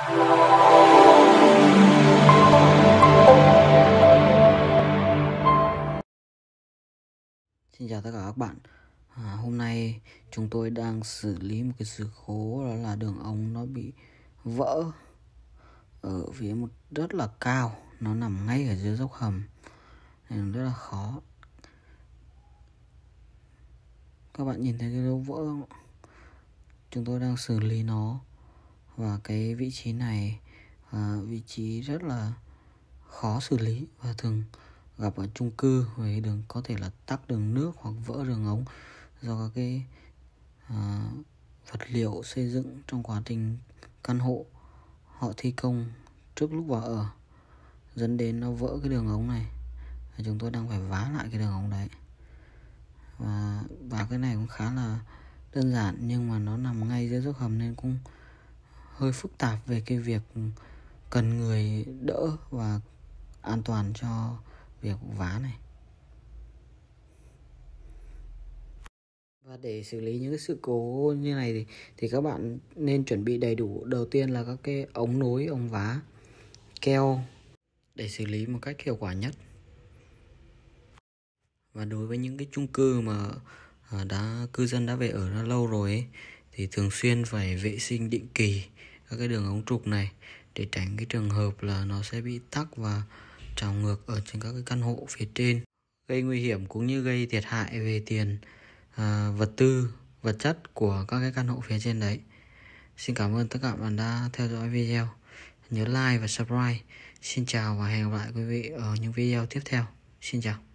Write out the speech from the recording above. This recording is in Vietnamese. Xin chào tất cả các bạn. Hôm nay chúng tôi đang xử lý một cái sự cố, đó là đường ống nó bị vỡ ở phía một rất là cao, nó nằm ngay ở dưới dốc hầm nên rất là khó. Các bạn nhìn thấy cái lỗ vỡ không ạ? Chúng tôi đang xử lý nó, và cái vị trí này vị trí rất là khó xử lý và thường gặp ở chung cư, với đường có thể là tắc đường nước hoặc vỡ đường ống do các cái vật liệu xây dựng trong quá trình căn hộ họ thi công trước lúc vào ở, dẫn đến nó vỡ cái đường ống này. Và chúng tôi đang phải vá lại cái đường ống đấy, và cái này cũng khá là đơn giản, nhưng mà nó nằm ngay dưới dốc hầm nên cũng hơi phức tạp về cái việc cần người đỡ và an toàn cho việc vá này. Và để xử lý những cái sự cố như này thì các bạn nên chuẩn bị đầy đủ. Đầu tiên là các cái ống nối, ống vá, keo để xử lý một cách hiệu quả nhất. Và đối với những cái chung cư mà cư dân đã về ở đã lâu rồi ấy, thì thường xuyên phải vệ sinh định kỳ các cái đường ống trục này để tránh cái trường hợp là nó sẽ bị tắc và trào ngược ở trên các cái căn hộ phía trên, gây nguy hiểm cũng như gây thiệt hại về tiền, vật tư, vật chất của các cái căn hộ phía trên đấy. Xin cảm ơn tất cả bạn đã theo dõi video. Nhớ like và subscribe. Xin chào và hẹn gặp lại quý vị ở những video tiếp theo. Xin chào.